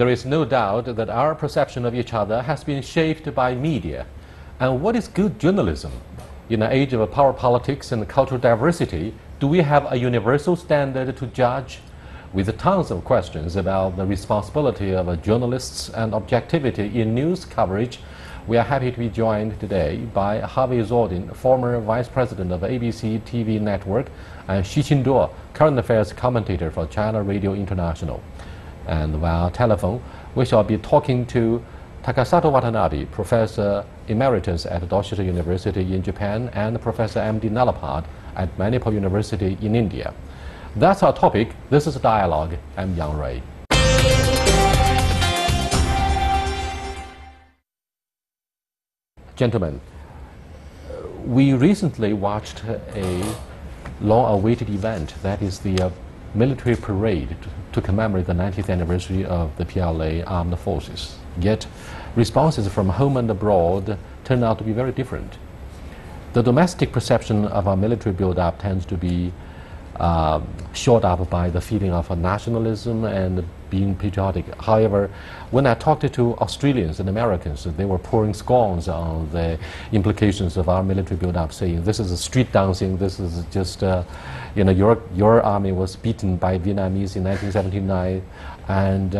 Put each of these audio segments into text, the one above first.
There is no doubt that our perception of each other has been shaped by media. And what is good journalism? In the age of power politics and cultural diversity, do we have a universal standard to judge? With tons of questions about the responsibility of journalists and objectivity in news coverage, we are happy to be joined today by Harvey Zordin, former vice president of ABC TV network, and Xie Qingduo, current affairs commentator for China Radio International. And via telephone, we shall be talking to Takasato Watanabe, professor emeritus at Doshisha University in Japan, and Professor M.D. Nalapat at Manipal University in India. That's our topic. This is a dialogue. I'm Yang Ray. Gentlemen, we recently watched a long-awaited event, that is the military parade to commemorate the 90th anniversary of the PLA armed forces. Yet, responses from home and abroad turn out to be very different. The domestic perception of our military build-up tends to be shored up by the feeling of nationalism and being patriotic. However, when I talked to Australians and Americans, they were pouring scones on the implications of our military build-up, saying this is a street dancing, this is just, you know, your army was beaten by Vietnamese in 1979, and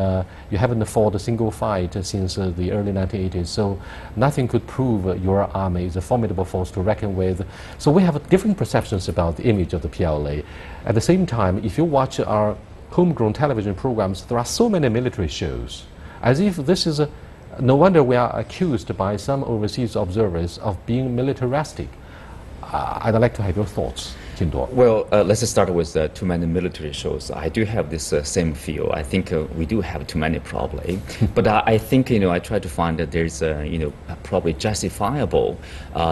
you haven't fought a single fight since the early 1980s, so nothing could prove your army is a formidable force to reckon with. So we have different perceptions about the image of the PLA. At the same time, if you watch our homegrown television programs, there are so many military shows, as if this is a... No wonder we are accused by some overseas observers of being militaristic. I'd like to have your thoughts, Qingduo. Well, let's start with too many military shows. I do have this same feel. I think we do have too many, probably. But I think, you know, I try to find that there's, you know, probably justifiable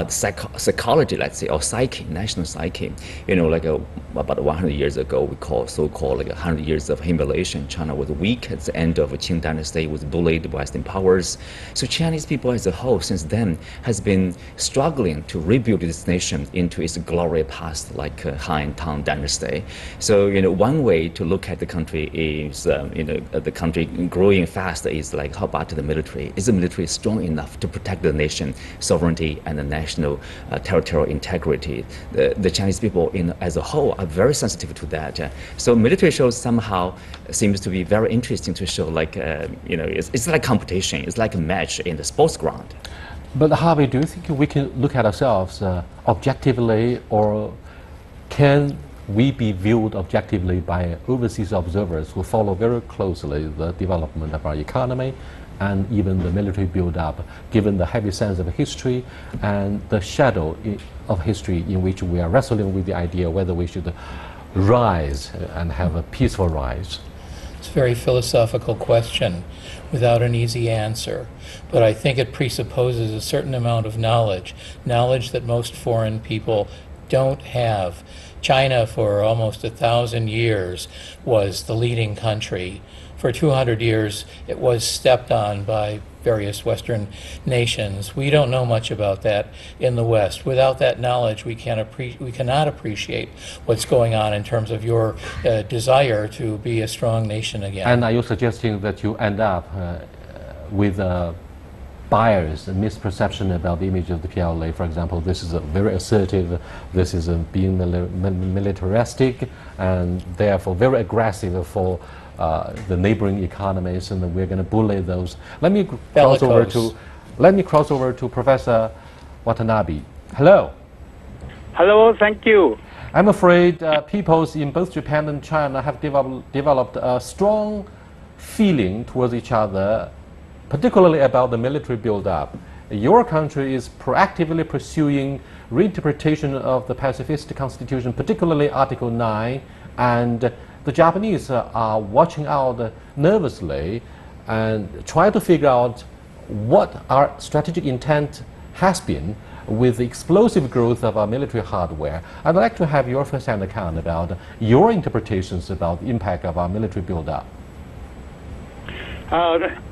psychology, let's say, or psyche, national psyche. You know, like about 100 years ago, we call so-called like 100 years of humiliation. China was weak at the end of the Qing Dynasty, was bullied by Western powers. So Chinese people as a whole, since then, has been struggling to rebuild this nation into its glory past, like Han Tang Dynasty. So, you know, one way to look at the country is, you know, the country growing fast is like, how about the military? Is the military strong enough to protect the nation, sovereignty, and the national territorial integrity? The Chinese people in, as a whole are very sensitive to that. So military shows somehow seems to be very interesting to show, like, you know, it's like competition, it's like a match in the sports ground. But Harvey, do you think we can look at ourselves objectively, or can we be viewed objectively by overseas observers who follow very closely the development of our economy and even the military build-up, given the heavy sense of history and the shadow of history in which we are wrestling with the idea whether we should rise and have a peaceful rise? It's a very philosophical question without an easy answer, but I think it presupposes a certain amount of knowledge, knowledge that most foreign people don't have. China, for almost 1,000 years, was the leading country. For 200 years, it was stepped on by various Western nations. We don't know much about that in the West. Without that knowledge, we cannot appreciate what's going on in terms of your desire to be a strong nation again. And are you suggesting that you end up with a bias, a misperception about the image of the PLA? For example, this is a very assertive, this is being militaristic, and therefore very aggressive for the neighboring economies, and we're going to bully those. Let me cross over to Professor Watanabe. Hello. Hello, thank you. I'm afraid peoples in both Japan and China have developed a strong feeling towards each other, particularly about the military build-up. Your country is proactively pursuing reinterpretation of the pacifist constitution, particularly Article 9, and the Japanese are watching out nervously and try to figure out what our strategic intent has been with the explosive growth of our military hardware. I'd like to have your first-hand account about your interpretations about the impact of our military build-up.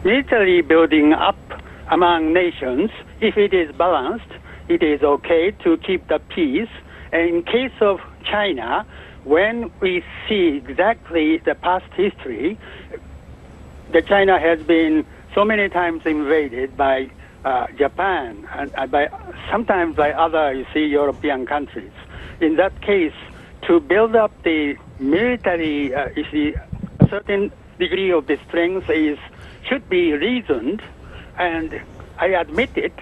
Military building up among nations, if it is balanced, it is okay to keep the peace. And in case of China, when we see exactly the past history, that China has been so many times invaded by Japan and by sometimes by other, you see, European countries. In that case, to build up the military, you see, a certain degree of the strength should be reasoned, and I admit it,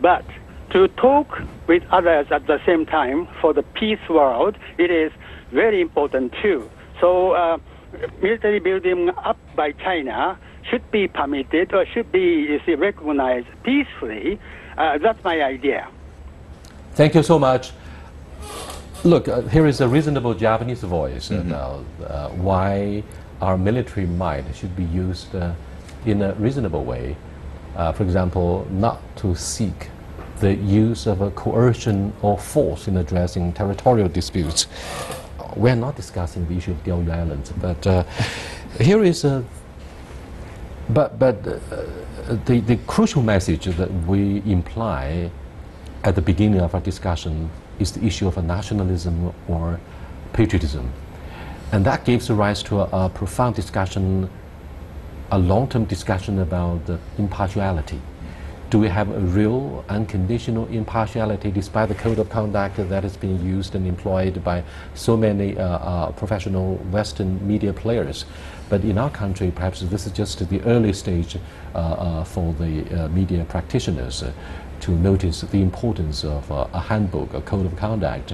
but to talk with others at the same time for the peace world, it is very important too. So military building up by China should be permitted or should be, you see, recognized peacefully. That's my idea. Thank you so much. Look, here is a reasonable Japanese voice now, why our military might should be used in a reasonable way. For example, not to seek the use of a coercion or force in addressing territorial disputes. We're not discussing the issue of Diaoyu Islands, but here is a... But the crucial message that we imply at the beginning of our discussion is the issue of a nationalism or patriotism. And that gives rise to a profound discussion, a long-term discussion about impartiality. Do we have a real unconditional impartiality despite the code of conduct that has been used and employed by so many professional Western media players? But in our country, perhaps this is just the early stage for the media practitioners to notice the importance of a handbook, a code of conduct,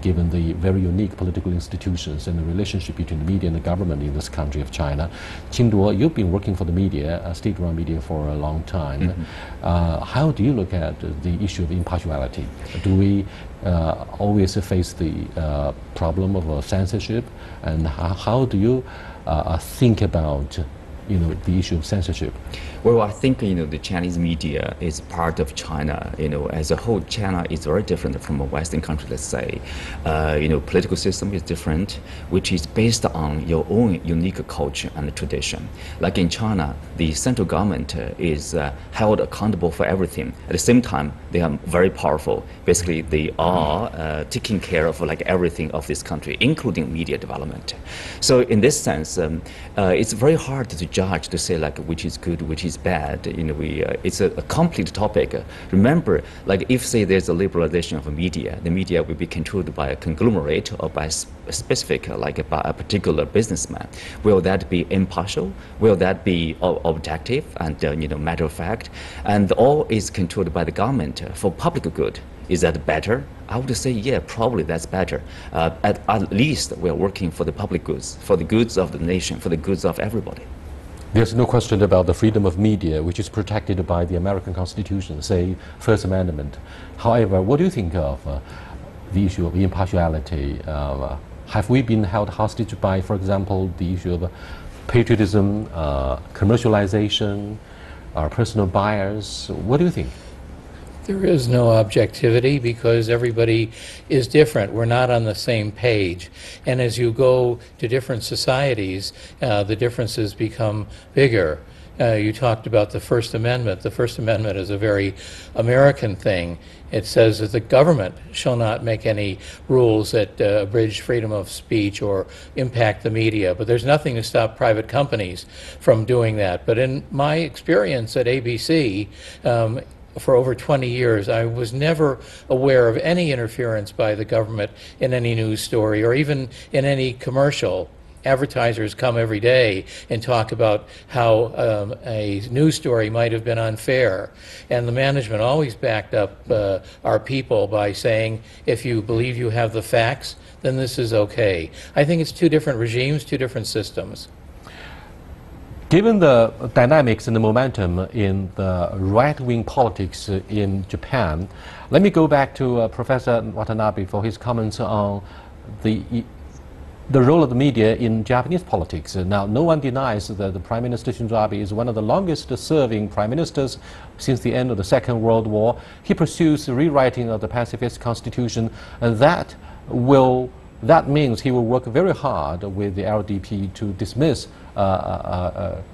given the very unique political institutions and the relationship between the media and the government in this country of China. Qingduo, you've been working for the media, state-run media, for a long time. How do you look at the issue of impartiality? Do we always face the problem of censorship? And how do you think about the issue of censorship? Well, I think the Chinese media is part of China. As a whole, China is very different from a Western country. Let's say, political system is different, which is based on your own unique culture and tradition. Like in China, the central government is held accountable for everything. At the same time, they are very powerful. Basically, they are taking care of like everything of this country, including media development. So, in this sense, it's very hard to judge to say like which is good, which is bad. It's a complete topic. Remember, like if say there's a liberalization of media, the media will be controlled by a conglomerate or by a specific, like by a particular businessman. Will that be impartial? Will that be objective and matter of fact? And all is controlled by the government for public good. Is that better? I would say, yeah, probably that's better. At least we're working for the public goods, for the goods of the nation, for the goods of everybody. There's no question about the freedom of media, which is protected by the American Constitution, say, First Amendment. However, what do you think of the issue of impartiality? Have we been held hostage by, for example, the issue of patriotism, commercialization, our personal bias? What do you think? There is no objectivity because everybody is different. We're not on the same page. And as you go to different societies, the differences become bigger. You talked about the First Amendment. The First Amendment is a very American thing. It says that the government shall not make any rules that abridge freedom of speech or impact the media. But there's nothing to stop private companies from doing that. But in my experience at ABC, for over 20 years, I was never aware of any interference by the government in any news story or even in any commercial. Advertisers come every day and talk about how a news story might have been unfair. And the management always backed up our people by saying, if you believe you have the facts, then this is okay. I think it's two different regimes, two different systems. Given the dynamics and the momentum in the right-wing politics in Japan, let me go back to Professor Watanabe for his comments on the role of the media in Japanese politics. Now, no one denies that the Prime Minister Shinzo Abe is one of the longest-serving prime ministers since the end of the Second World War. He pursues the rewriting of the pacifist constitution, and that means he will work very hard with the LDP to dismiss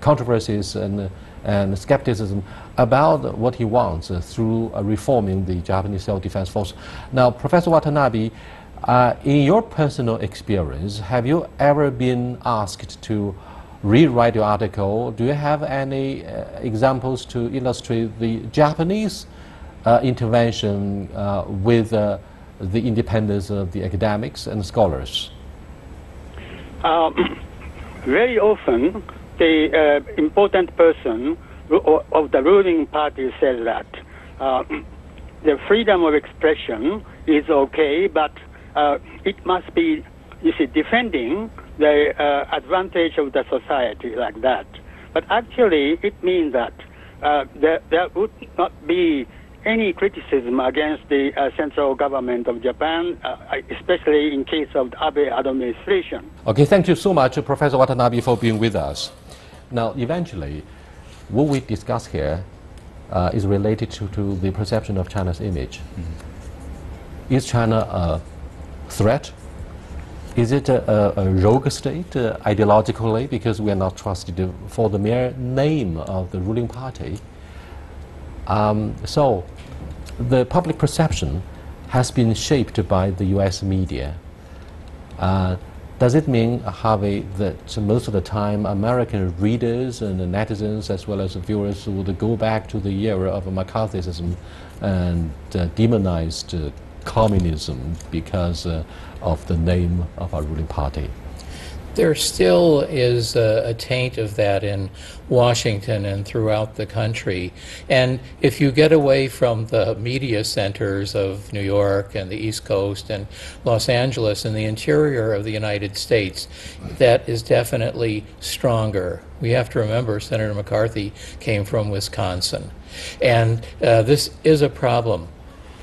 controversies and skepticism about what he wants through reforming the Japanese self-defense force. Now, Professor Watanabe, in your personal experience, have you ever been asked to rewrite your article. Do you have any examples to illustrate the Japanese intervention with the independence of the academics and scholars? Very often, the important person of the ruling party says that the freedom of expression is okay, but it must be, you see, defending the advantage of the society like that. But actually, it means that there would not be any criticism against the central government of Japan, especially in case of the Abe administration. Okay, thank you so much, Professor Watanabe, for being with us. Now, eventually, what we discuss here is related to the perception of China's image. Mm-hmm. Is China a threat? Is it a rogue state ideologically, because we are not trusted for the mere name of the ruling party? So the public perception has been shaped by the US media. Does it mean, Harvey, that most of the time American readers and netizens as well as viewers would go back to the era of McCarthyism and demonized communism because of the name of our ruling party? There still is a taint of that in Washington and throughout the country. And if you get away from the media centers of New York and the East Coast and Los Angeles and the interior of the United States, that is definitely stronger. We have to remember Senator McCarthy came from Wisconsin. And this is a problem.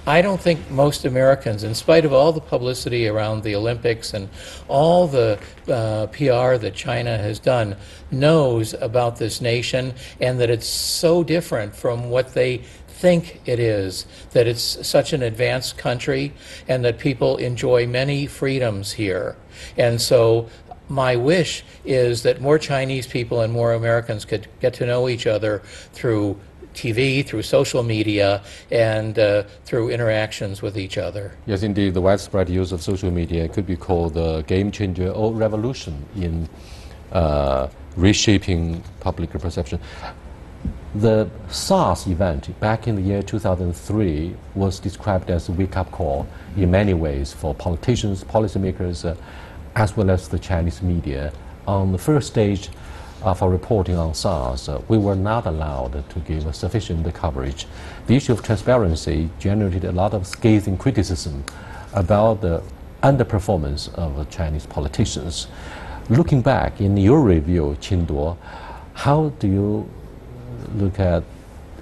I don't think most Americans, in spite of all the publicity around the Olympics and all the PR that China has done, knows about this nation and that it's so different from what they think it is, that it's such an advanced country and that people enjoy many freedoms here. And so my wish is that more Chinese people and more Americans could get to know each other through TV, through social media, and through interactions with each other. Yes, indeed, the widespread use of social media could be called the game changer or revolution in reshaping public perception. The SARS event back in the year 2003 was described as a wake-up call in many ways for politicians, policymakers, as well as the Chinese media. On the first stage, for reporting on SARS, we were not allowed to give sufficient coverage. The issue of transparency generated a lot of scathing criticism about the underperformance of Chinese politicians. Looking back, in your review, Qingduo, how do you look at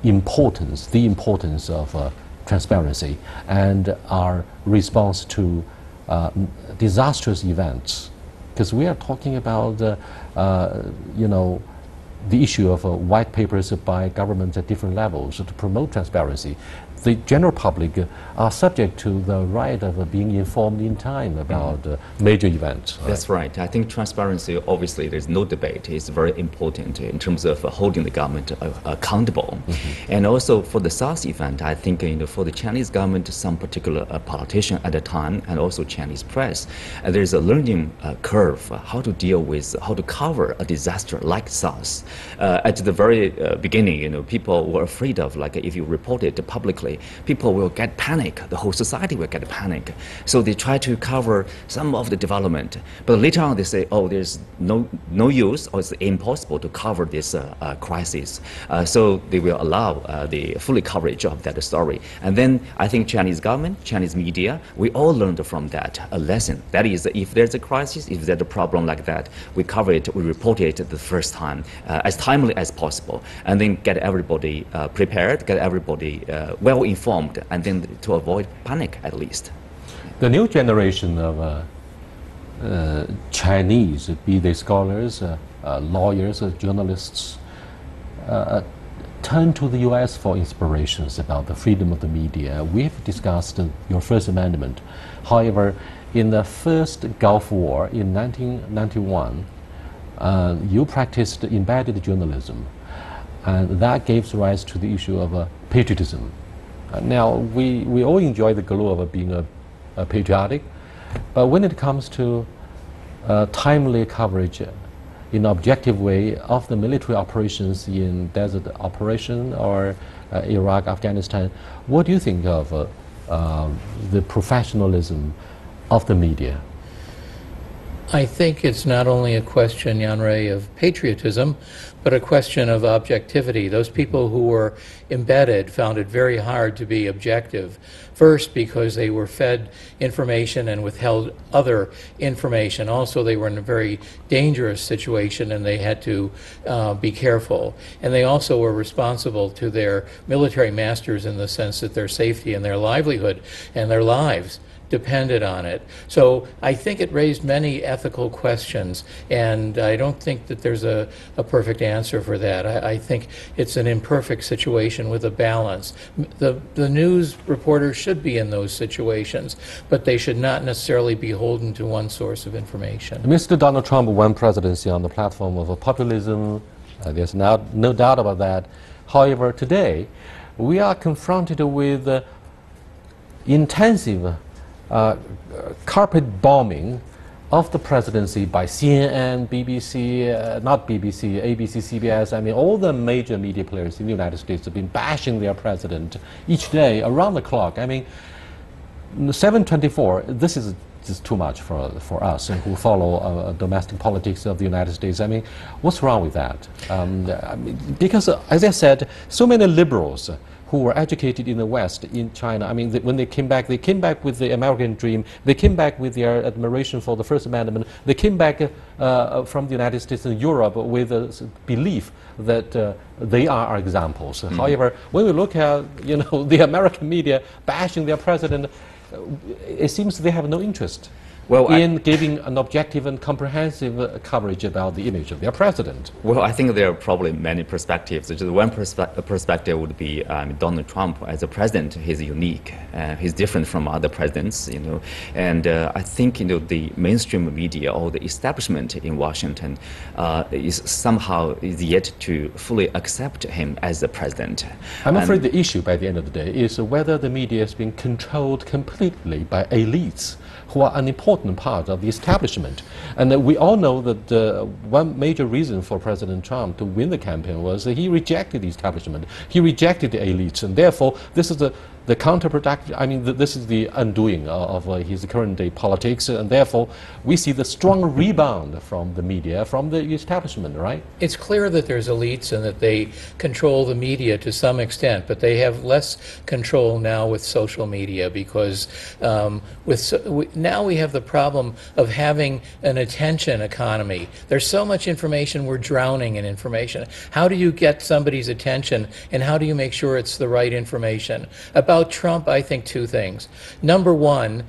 the importance of transparency and our response to disastrous events? Because we are talking about, you know, the issue of white papers by governments at different levels to promote transparency. The general public are subject to the right of being informed in time about major events. Right? That's right. I think transparency, obviously, there's no debate. It's very important in terms of holding the government accountable. Mm-hmm. And also for the SARS event, I think for the Chinese government, some particular politician at the time, and also Chinese press, there's a learning curve how to deal with, how to cover a disaster like SARS. At the very beginning, people were afraid of, like, if you report it publicly, people will get panic, the whole society will get panic. So they try to cover some of the development. But later on they say, oh, there's no use, or it's impossible to cover this crisis. So they will allow the full coverage of that story. And then I think Chinese government, Chinese media, we all learned from that a lesson. That is, if there's a crisis, if there's a problem like that, we cover it, we report it the first time, as timely as possible, and then get everybody prepared, get everybody well informed, and then to avoid panic at least. The new generation of Chinese, be they scholars, lawyers, journalists, turn to the US for inspirations about the freedom of the media. We've discussed your First Amendment. However, in the first Gulf War in 1991, you practiced embedded journalism, and that gave rise to the issue of patriotism. Now, we all enjoy the glow of being a patriotic, but when it comes to timely coverage in an objective way of the military operations in desert operation or Iraq, Afghanistan. What do you think of the professionalism of the media? I think it's not only a question, Yang Ray, of patriotism, but a question of objectivity. Those people who were embedded found it very hard to be objective. First, because they were fed information and withheld other information. Also, they were in a very dangerous situation and they had to be careful. And they also were responsible to their military masters in the sense that their safety and their livelihood and their lives depended on it. So I think it raised many ethical questions, and I don't think that there's a perfect answer for that. I think it's an imperfect situation with a balance. The news reporters should be in those situations, but they should not necessarily be beholden to one source of information. Mr. Donald Trump won presidency on the platform of populism. There's no doubt about that. However, today we are confronted with intensive carpet bombing of the presidency by CNN, BBC, not BBC, ABC, CBS. I mean, all the major media players in the United States have been bashing their president each day around the clock. I mean, 7/24, this is just too much for us who follow domestic politics of the United States. I mean, what's wrong with that? I mean, because, as I said, so many liberals who were educated in the West, in China. I mean, when they came back with the American dream. They came back with their admiration for the First Amendment. They came back from the United States and Europe with a belief that they are our examples. Mm-hmm. However, when we look at, you know, the American media bashing their president, it seems they have no interest in giving an objective and comprehensive coverage about the image of their president. Well, I think there are probably many perspectives. Just one perspective would be Donald Trump as a president. He's unique. He's different from other presidents, you know. And I think, you know, the mainstream media or the establishment in Washington is yet to fully accept him as a president. I'm afraid the issue by the end of the day is whether the media is being controlled completely by elites who are unimportant part of the establishment. And we all know that one major reason for President Trump to win the campaign was that he rejected the establishment. He rejected the elites, and therefore this is the counterproductive, I mean, this is the undoing of his current day politics, and therefore we see the strong rebound from the media, from the establishment, right? It's clear that there's elites and that they control the media to some extent, but they have less control now with social media because now we have the problem of having an attention economy. There's so much information, we're drowning in information. How do you get somebody's attention, and how do you make sure it's the right information? About Trump, I think two things. Number one,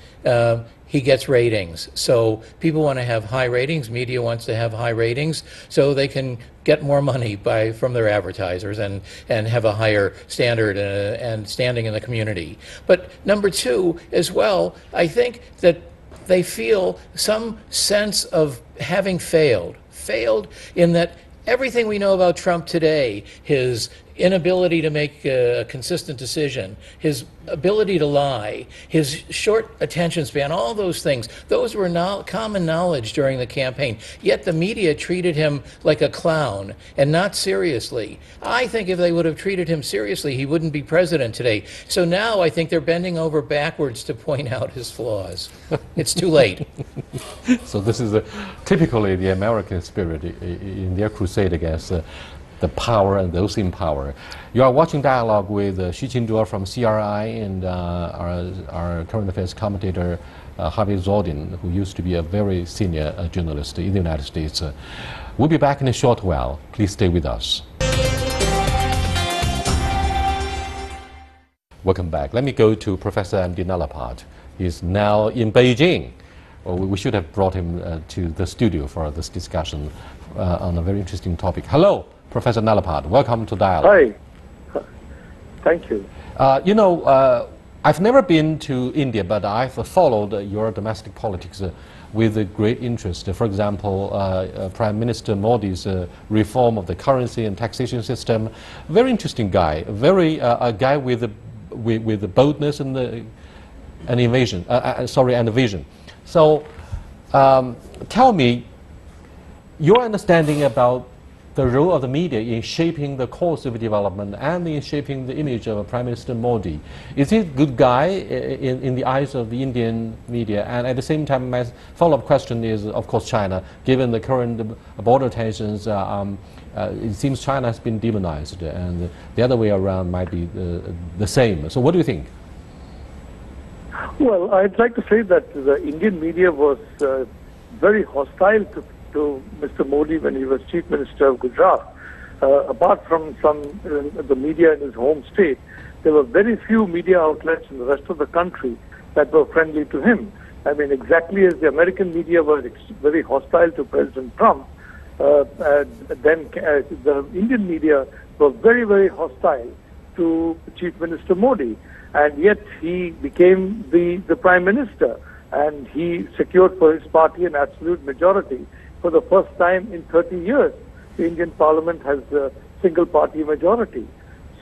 he gets ratings. So people want to have high ratings, media wants to have high ratings, so they can get more money from their advertisers and have a higher standard and standing in the community. But number two, as well, I think that they feel some sense of having failed. Failed in that everything we know about Trump today, his inability to make a consistent decision, his ability to lie, his short attention span, all those things, those were not common knowledge during the campaign. Yet the media treated him like a clown and not seriously. I think if they would have treated him seriously, he wouldn't be president today. So now I think they're bending over backwards to point out his flaws. It's too late. So this is typically the American spirit in their crusade against the power and those in power. You are watching Dialogue with Xie Qingduo from CRI and our current affairs commentator Harvey Zordin, who used to be a very senior journalist in the United States. We'll be back in a short while. Please stay with us. Welcome back. Let me go to Professor M.D. Nalapat. He's now in Beijing. We should have brought him to the studio for this discussion on a very interesting topic. Hello, Professor Nalapat, welcome to Dialogue. Hi, thank you. You know, I've never been to India, but I've followed your domestic politics with great interest. For example, Prime Minister Modi's reform of the currency and taxation system. Very interesting guy, a guy with boldness and and vision. So, tell me, your understanding about the role of the media in shaping the course of development and in shaping the image of Prime Minister Modi. Is he a good guy in the eyes of the Indian media? And at the same time, my follow-up question is, of course, China. Given the current border tensions, it seems China has been demonized, and the other way around might be the same. So what do you think? Well, I'd like to say that the Indian media was very hostile to Mr. Modi when he was Chief Minister of Gujarat. Apart from the media in his home state, there were very few media outlets in the rest of the country that were friendly to him. I mean, exactly as the American media was very hostile to President Trump, then the Indian media were very, very hostile to Chief Minister Modi. And yet he became the Prime Minister, and he secured for his party an absolute majority. For the first time in 30 years, the Indian Parliament has a single-party majority.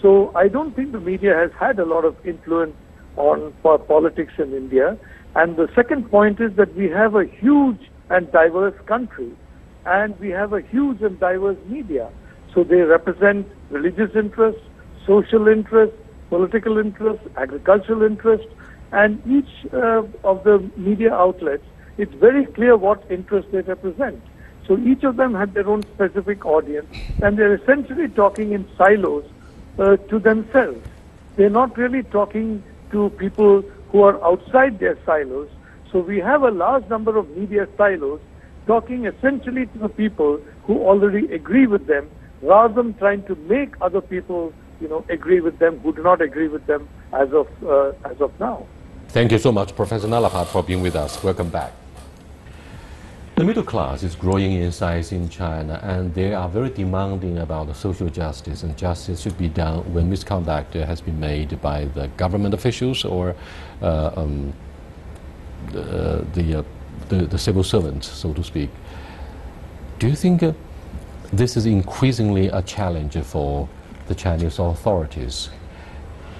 So I don't think the media has had a lot of influence on politics in India. And the second point is that we have a huge and diverse country, and we have a huge and diverse media. So they represent religious interests, social interests, political interests, agricultural interests, and each of the media outlets, it's very clear what interests they represent. So each of them had their own specific audience, and they're essentially talking in silos to themselves. They're not really talking to people who are outside their silos. So we have a large number of media silos talking essentially to the people who already agree with them, rather than trying to make other people, you know, agree with them who do not agree with them as of now. Thank you so much, Professor Nalapat, for being with us. Welcome back. The middle class is growing in size in China, and they are very demanding about social justice, and justice should be done when misconduct has been made by the government officials or the civil servants, so to speak. Do you think this is increasingly a challenge for the Chinese authorities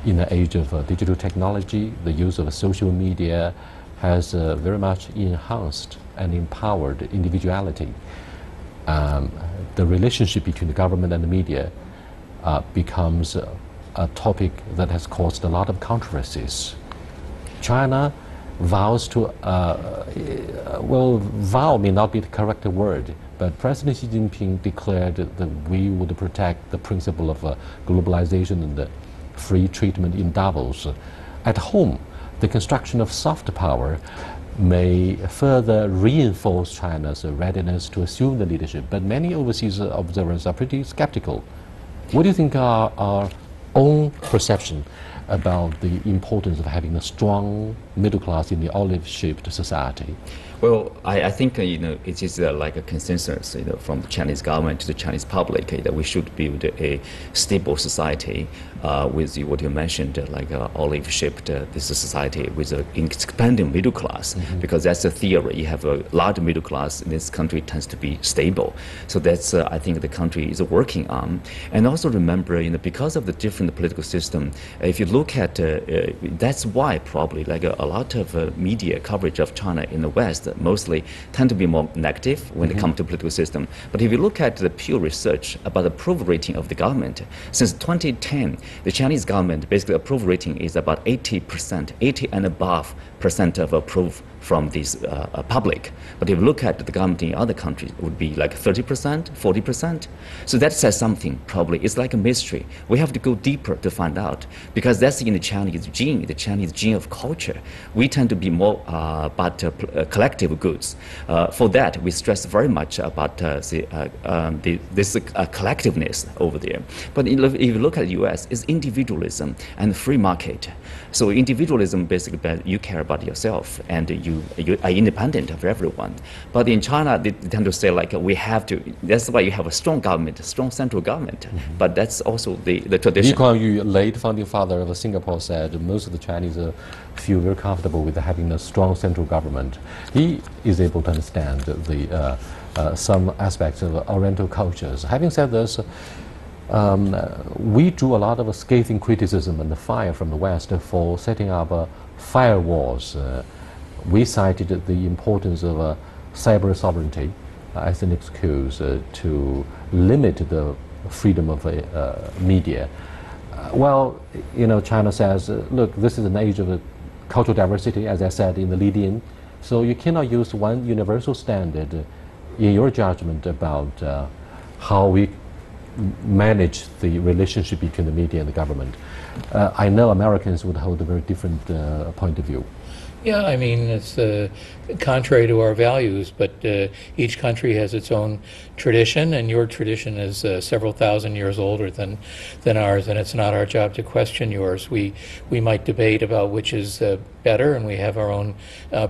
in the age of digital technology? The use of social media has very much enhanced and empowered individuality. The relationship between the government and the media becomes a topic that has caused a lot of controversies. China vows to, well, vow may not be the correct word, but President Xi Jinping declared that we would protect the principle of globalization and the free treatment in Davos. At home, the construction of soft power may further reinforce China's readiness to assume the leadership, but many overseas observers are pretty skeptical. What do you think are our own perception about the importance of having a strong middle class in the olive-shaped society? Well, I think it is like a consensus from the Chinese government to the Chinese public that we should build a stable society with what you mentioned, like olive-shaped this society with an expanding middle class, because that's the theory. You have a large middle class, and this country tends to be stable. So that's I think the country is working on. And also remember, because of the different political system, if you look at that's why probably like a lot of media coverage of China in the West mostly tend to be more negative when it comes to political system. But if you look at the Pew research about the approval rating of the government, since 2010, the Chinese government basically approval rating is about 80%, 80% and above of approve from this public. But if you look at the government in other countries, it would be like 30%, 40%. So that says something, probably. It's like a mystery. We have to go deeper to find out, because that's in the Chinese gene of culture. We tend to be more about collective goods. For that, we stress very much about this collectiveness over there. But if you look at the US, it's individualism and free market. So individualism basically you care about yourself, and you are independent of everyone. But in China, they tend to say like we have to. That's why you have a strong government, a strong central government. But that's also the tradition. Li Kuan Yu, late founding father of Singapore, said most of the Chinese feel very comfortable with having a strong central government. He is able to understand the some aspects of Oriental cultures. Having said this, we drew a lot of scathing criticism and fire from the West for setting up firewalls. We cited the importance of cyber sovereignty as an excuse to limit the freedom of media. Well, you know, China says, look, this is an age of cultural diversity, as I said in the lead-in, so you cannot use one universal standard in your judgment about how we manage the relationship between the media and the government. I know Americans would hold a very different point of view. Yeah, I mean, it's contrary to our values, but each country has its own tradition, and your tradition is several thousand years older than ours, and it's not our job to question yours. We might debate about which is better, and we have our own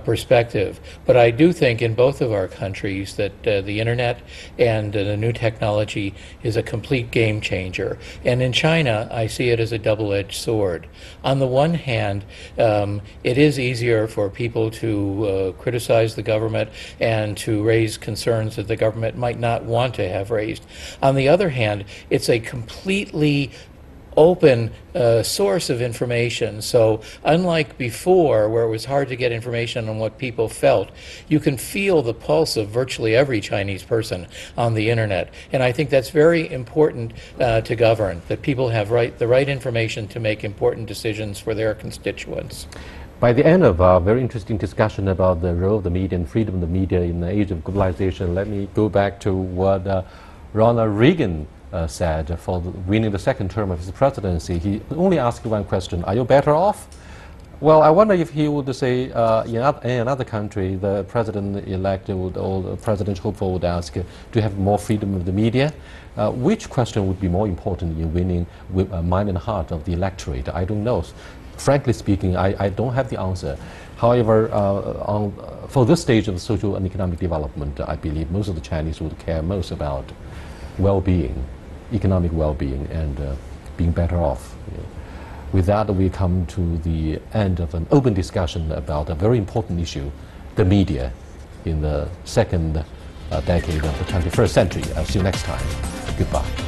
perspective. But I do think in both of our countries that the internet and the new technology is a complete game changer. And in China, I see it as a double-edged sword. On the one hand, it is easier for people to criticize the government and to raise concerns that the government might not want to have raised. On the other hand, it's a completely open source of information. So unlike before, where it was hard to get information on what people felt, you can feel the pulse of virtually every Chinese person on the internet. And I think that's very important to govern, that people have the right information to make important decisions for their constituents. By the end of our very interesting discussion about the role of the media and freedom of the media in the age of globalization, let me go back to what Ronald Reagan said for winning the second term of his presidency. He only asked one question: are you better off? Well, I wonder if he would say in another country the president-elect or the presidential hopeful would ask, do you have more freedom of the media? Which question would be more important in winning with mind and heart of the electorate? I don't know. Frankly speaking, I don't have the answer. However, for this stage of social and economic development, I believe most of the Chinese would care most about well-being, economic well-being, and being better off. With that, we come to the end of an open discussion about a very important issue, the media, in the second decade of the 21st century. I'll see you next time. Goodbye.